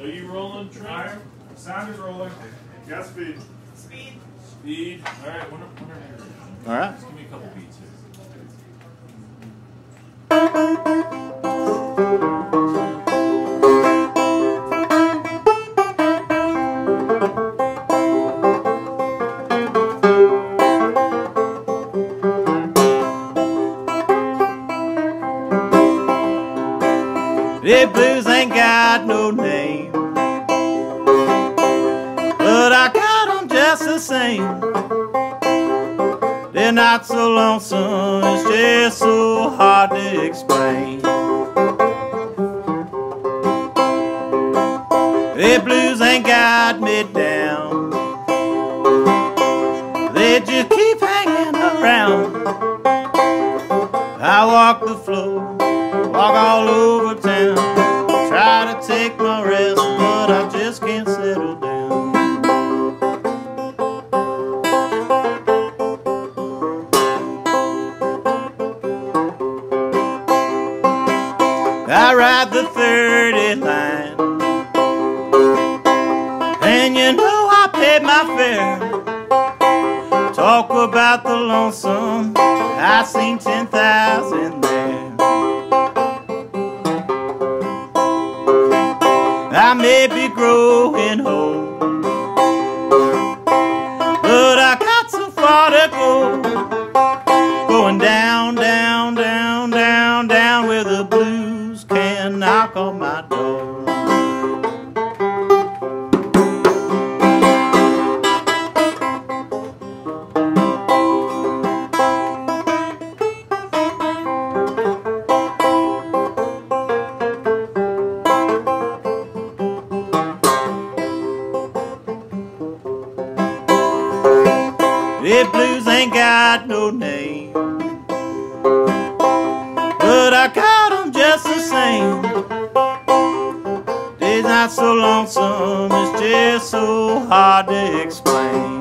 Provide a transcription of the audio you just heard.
Are you rolling, Trent? Sound is rolling. Got speed. Speed. All right. All right. Just give me a couple beats here. The blues ain't got no name, but I got them just the same. They're not so lonesome, it's just so hard to explain. The blues ain't got me down, they just keep hanging around. I walk the floor, walk all over town, try to take my rest, but I just can't settle down. I ride the 30 line, and you know I paid my fare. Talk about the lonesome, I seen 10,000 there. I may be growing old, but I got so far to go. Going down, down, down, down, down, where the blues can knock on my door. The blues ain't got no name, but I got them just the same. They're not so lonesome, it's just so hard to explain.